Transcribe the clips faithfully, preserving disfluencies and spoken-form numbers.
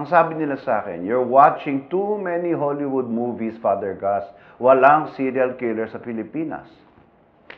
Ang sabi nila sa akin, "You're watching too many Hollywood movies, Father Gus. Walang serial killer sa Pilipinas."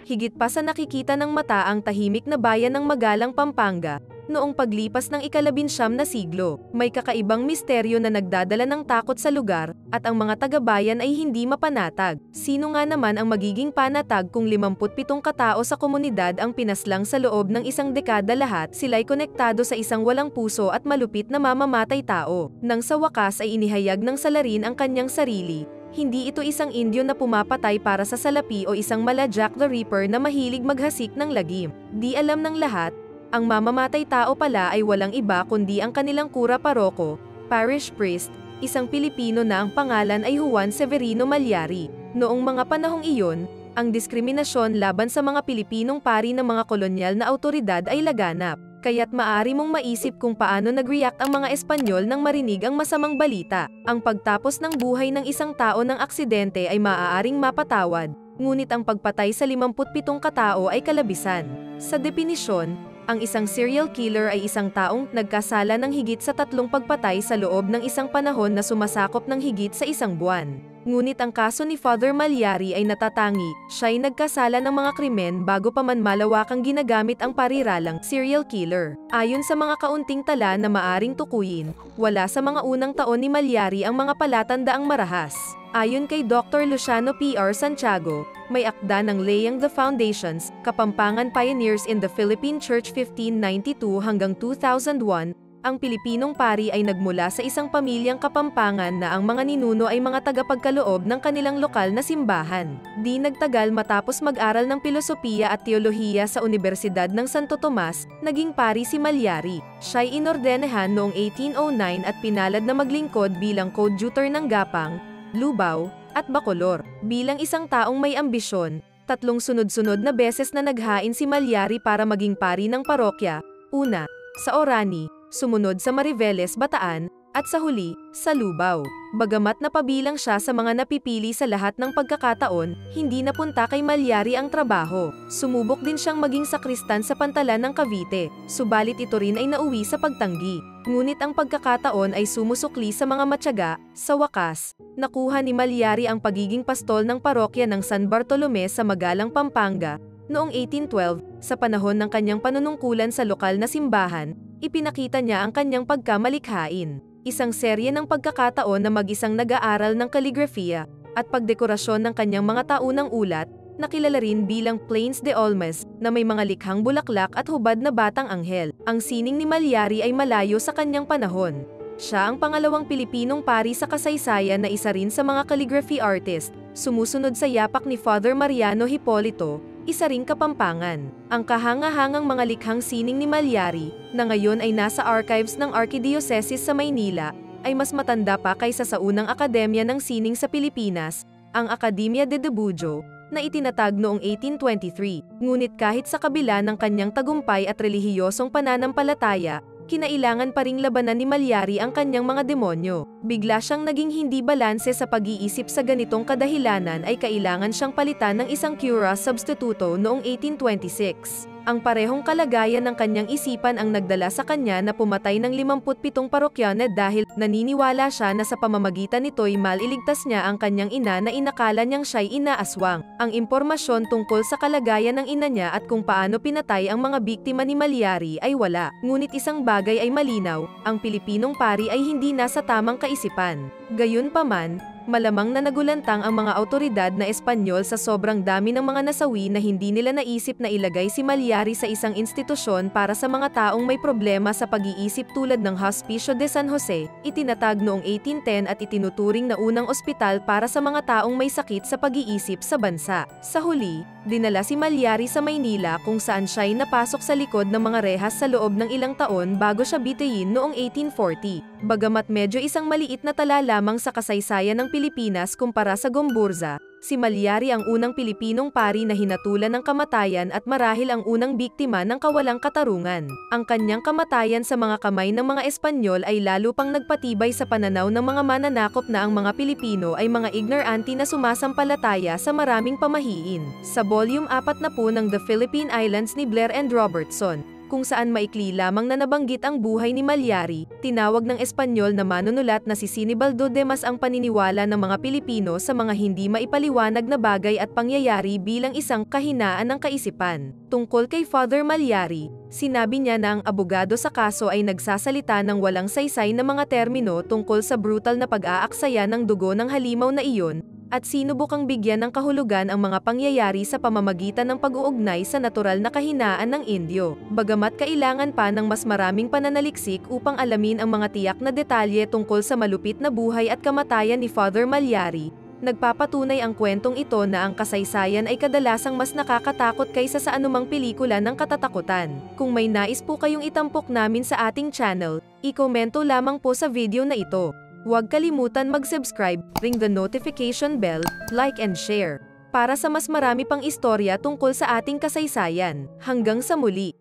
Higit pa sa nakikita ng mata ang tahimik na bayan ng Magalang, Pampanga, noong paglipas ng ikalabinsyam na siglo. May kakaibang misteryo na nagdadala ng takot sa lugar, at ang mga taga-bayan ay hindi mapanatag. Sino nga naman ang magiging panatag kung limampu't pitong katao sa komunidad ang pinaslang sa loob ng isang dekada? Lahat sila'y konektado sa isang walang puso at malupit na mamamatay tao. Nang sa wakas ay inihayag ng salarin ang kanyang sarili. Hindi ito isang Indio na pumapatay para sa salapi o isang mala Jack the Ripper na mahilig maghasik ng lagim. Di alam ng lahat, ang mamamatay tao pala ay walang iba kundi ang kanilang kura paroko, parish priest, isang Pilipino na ang pangalan ay Juan Severino Mallari. Noong mga panahong iyon, ang diskriminasyon laban sa mga Pilipinong pari ng mga kolonyal na autoridad ay laganap. Kaya't maaari mong maisip kung paano nag-react ang mga Espanyol nang marinig ang masamang balita. Ang pagtapos ng buhay ng isang tao ng aksidente ay maaaring mapatawad, ngunit ang pagpatay sa limampu't pitong katao ay kalabisan. Sa definisyon, ang isang serial killer ay isang taong nagkasala ng higit sa tatlong pagpatay sa loob ng isang panahon na sumasakop ng higit sa isang buwan. Ngunit ang kaso ni Father Mallari ay natatangi, siya'y nagkasala ng mga krimen bago pa man malawakang ginagamit ang pariralang serial killer. Ayon sa mga kaunting tala na maaring tukuyin, wala sa mga unang taon ni Mallari ang mga palatandaang marahas. Ayon kay Doctor Luciano P R Santiago, may akda ng Laying the Foundations, Kapampangan Pioneers in the Philippine Church fifteen ninety-two to two thousand one, ang Pilipinong pari ay nagmula sa isang pamilyang Kapampangan na ang mga ninuno ay mga tagapagkaloob ng kanilang lokal na simbahan. Di nagtagal matapos mag-aral ng pilosopiya at teolohiya sa Universidad ng Santo Tomas, naging pari si Mallari. Siya'y inordenahan noong eighteen oh nine at pinalad na maglingkod bilang coadjutor ng Gapan, Lubao, at Bacolor. Bilang isang taong may ambisyon, tatlong sunod-sunod na beses na naghain si Mallari para maging pari ng parokya, una, sa Orani, sumunod sa Mariveles, Bataan, at sa huli, sa Lubao. Bagamat napabilang siya sa mga napipili sa lahat ng pagkakataon, hindi napunta kay Mallari ang trabaho. Sumubok din siyang maging sakristan sa Pantalan ng Cavite, subalit ito rin ay nauwi sa pagtanggi. Ngunit ang pagkakataon ay sumusukli sa mga matyaga. Sa wakas, nakuha ni Mallari ang pagiging pastol ng parokya ng San Bartolome sa Magalang, Pampanga. Noong eighteen twelve, sa panahon ng kanyang panunungkulan sa lokal na simbahan, ipinakita niya ang kanyang pagkamalikhain, isang serye ng pagkakataon na mag-isang nag-aaral ng kaligrafiya at pagdekorasyon ng kanyang mga taunang ulat, na kilala rin bilang Planes de Almas, na may mga likhang bulaklak at hubad na batang anghel. Ang sining ni Mallari ay malayo sa kanyang panahon. Siya ang pangalawang Pilipinong pari sa kasaysayan na isa rin sa mga calligraphy artist, sumusunod sa yapak ni Father Mariano Hippolito, isa ring Kapampangan. Ang kahangahangang mga likhang sining ni Mallari, na ngayon ay nasa archives ng Arkidiosesis sa Maynila, ay mas matanda pa kaysa sa unang akademya ng sining sa Pilipinas, ang Academia de Debujo, na itinatag noong eighteen twenty-three. Ngunit kahit sa kabila ng kanyang tagumpay at relihiyosong pananampalataya, kinailangan pa ring labanan ni Mallari ang kanyang mga demonyo. Bigla siyang naging hindi balanse sa pag-iisip. Sa ganitong kadahilanan ay kailangan siyang palitan ng isang cura substituto noong eighteen twenty-six. Ang parehong kalagayan ng kanyang isipan ang nagdala sa kanya na pumatay ng limampu't pitong parokyana dahil naniniwala siya na sa pamamagitan nito'y maliligtas niya ang kanyang ina na inakala niyang siya'y inaaswang. Ang impormasyon tungkol sa kalagayan ng ina niya at kung paano pinatay ang mga biktima ni Mallari ay wala. Ngunit isang bagay ay malinaw, ang Pilipinong pari ay hindi nasa tamang kaisipan. Gayunpaman, malamang na nagulantang ang mga awtoridad na Espanyol sa sobrang dami ng mga nasawi na hindi nila naisip na ilagay si Mallari sa isang institusyon para sa mga taong may problema sa pag-iisip tulad ng Hospicio de San Jose, itinatag noong eighteen ten at itinuturing na unang ospital para sa mga taong may sakit sa pag-iisip sa bansa. Sa huli, dinala si Mallari sa Maynila kung saan siya'y napasok sa likod ng mga rehas sa loob ng ilang taon bago siya bitayin noong eighteen forty. Bagamat medyo isang maliit na tala lamang sa kasaysayan ng Pilipinas kumpara sa GOMBURZA, si Mallari ang unang Pilipinong pari na hinatulan ng kamatayan at marahil ang unang biktima ng kawalang katarungan. Ang kanyang kamatayan sa mga kamay ng mga Espanyol ay lalo pang nagpatibay sa pananaw ng mga mananakop na ang mga Pilipino ay mga ignoranti na sumasampalataya sa maraming pamahiin. Sa volume four na po ng The Philippine Islands ni Blair and Robertson, kung saan maikli lamang na nabanggit ang buhay ni Mallari, tinawag ng Espanyol na manunulat na si Sinibaldo de Mas ang paniniwala ng mga Pilipino sa mga hindi maipaliwanag na bagay at pangyayari bilang isang kahinaan ng kaisipan. Tungkol kay Father Mallari, sinabi niya na ang abogado sa kaso ay nagsasalita ng walang saysay na mga termino tungkol sa brutal na pag-aaksaya ng dugo ng halimaw na iyon, at sinubukang bigyan ng kahulugan ang mga pangyayari sa pamamagitan ng pag-uugnay sa natural na kahinaan ng Indio. Bagamat kailangan pa ng mas maraming pananaliksik upang alamin ang mga tiyak na detalye tungkol sa malupit na buhay at kamatayan ni Father Mallari, nagpapatunay ang kwentong ito na ang kasaysayan ay kadalasang mas nakakatakot kaysa sa anumang pelikula ng katatakutan. Kung may nais po kayong itampok namin sa ating channel, i-komento lamang po sa video na ito. Huwag kalimutan mag-subscribe, ring the notification bell, like and share, para sa mas marami pang istorya tungkol sa ating kasaysayan. Hanggang sa muli!